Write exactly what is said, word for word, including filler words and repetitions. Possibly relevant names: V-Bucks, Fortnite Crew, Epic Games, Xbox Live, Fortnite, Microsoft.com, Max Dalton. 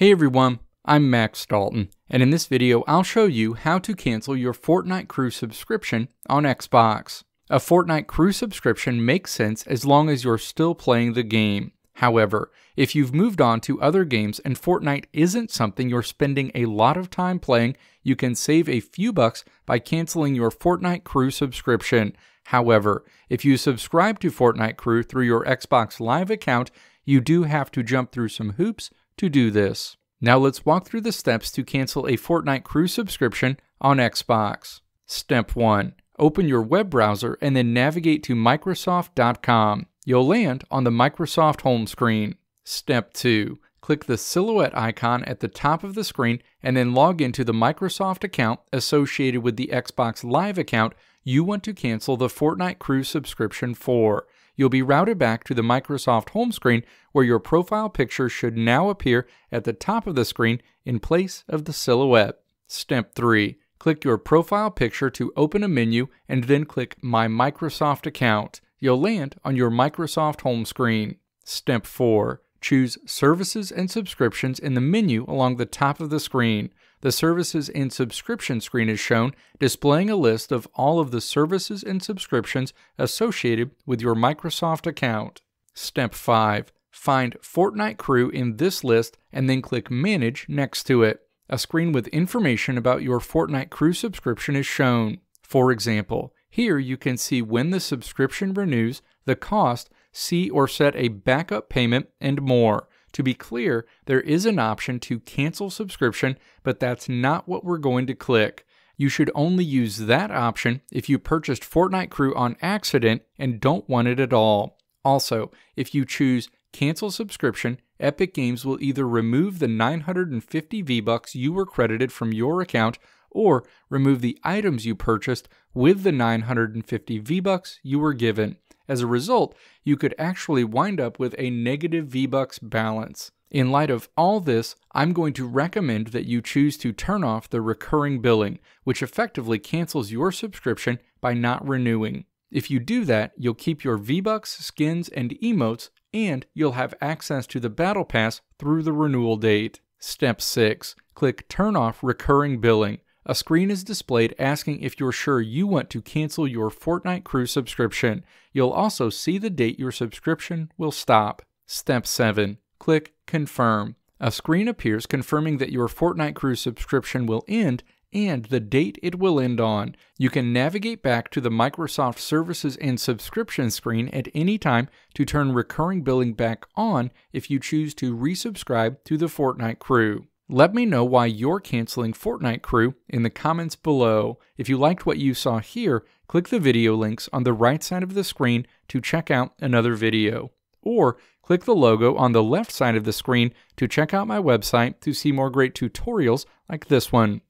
Hey everyone, I'm Max Dalton, and in this video I'll show you how to cancel your Fortnite Crew subscription on Xbox. A Fortnite Crew subscription makes sense as long as you're still playing the game. However, if you've moved on to other games and Fortnite isn't something you're spending a lot of time playing, you can save a few bucks by canceling your Fortnite Crew subscription. However, if you subscribe to Fortnite Crew through your Xbox Live account, you do have to jump through some hoops to do this. Now let's walk through the steps to cancel a Fortnite Crew subscription on Xbox. Step one. Open your web browser and then navigate to Microsoft dot com. You'll land on the Microsoft home screen. Step two. Click the silhouette icon at the top of the screen and then log into the Microsoft account associated with the Xbox Live account you want to cancel the Fortnite Crew subscription for. You'll be routed back to the Microsoft home screen where your profile picture should now appear at the top of the screen in place of the silhouette. Step three. Click your profile picture to open a menu and then click My Microsoft Account. You'll land on your Microsoft home screen. Step four. Choose Services and Subscriptions in the menu along the top of the screen. The Services and Subscription screen is shown, displaying a list of all of the services and subscriptions associated with your Microsoft account. Step five. Find Fortnite Crew in this list and then click Manage next to it. A screen with information about your Fortnite Crew subscription is shown. For example, here you can see when the subscription renews, the cost, see or set a backup payment, and more. To be clear, there is an option to cancel subscription, but that's not what we're going to click. You should only use that option if you purchased Fortnite Crew on accident and don't want it at all. Also, if you choose Cancel Subscription, Epic Games will either remove the nine hundred fifty V-Bucks you were credited from your account or remove the items you purchased with the nine hundred fifty V-Bucks you were given. As a result, you could actually wind up with a negative V-Bucks balance. In light of all this, I'm going to recommend that you choose to turn off the recurring billing, which effectively cancels your subscription by not renewing. If you do that, you'll keep your V-Bucks, skins, and emotes, and you'll have access to the Battle Pass through the renewal date. Step six. Click Turn Off Recurring Billing. A screen is displayed asking if you're sure you want to cancel your Fortnite Crew subscription. You'll also see the date your subscription will stop. Step seven. Click Confirm. A screen appears confirming that your Fortnite Crew subscription will end and the date it will end on. You can navigate back to the Microsoft Services and Subscription screen at any time to turn recurring billing back on if you choose to resubscribe to the Fortnite Crew. Let me know why you're canceling Fortnite Crew in the comments below. If you liked what you saw here, click the video links on the right side of the screen to check out another video. Or click the logo on the left side of the screen to check out my website to see more great tutorials like this one.